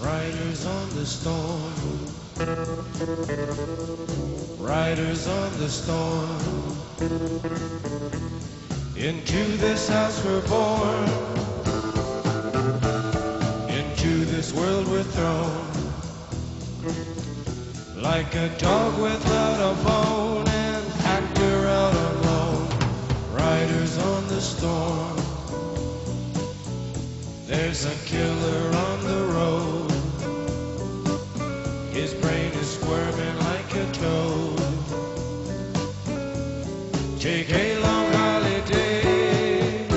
Riders on the storm, riders on the storm. Into this house we're born, into this world we're thrown, like a dog without a bone, an actor out alone. Riders on the storm. There's a killer on the road, his brain is squirming like a toad. Take a long holiday,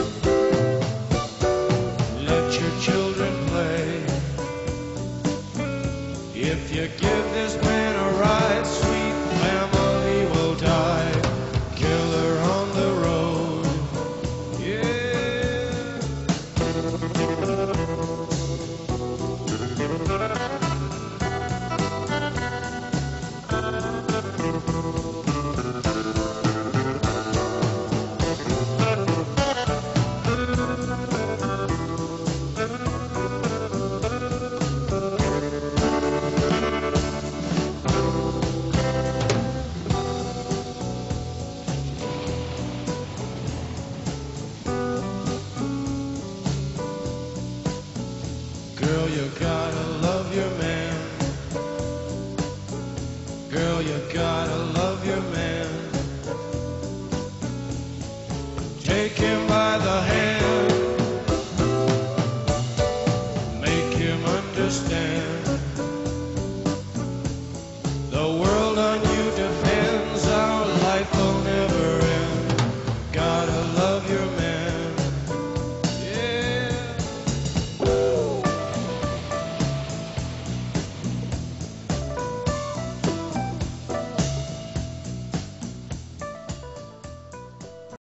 let your children play. If you give this man a ride, sweet family will die. Killer on the road, yeah. Girl, you gotta love your man. Girl, you gotta love your man. Take him by the hand, make him understand.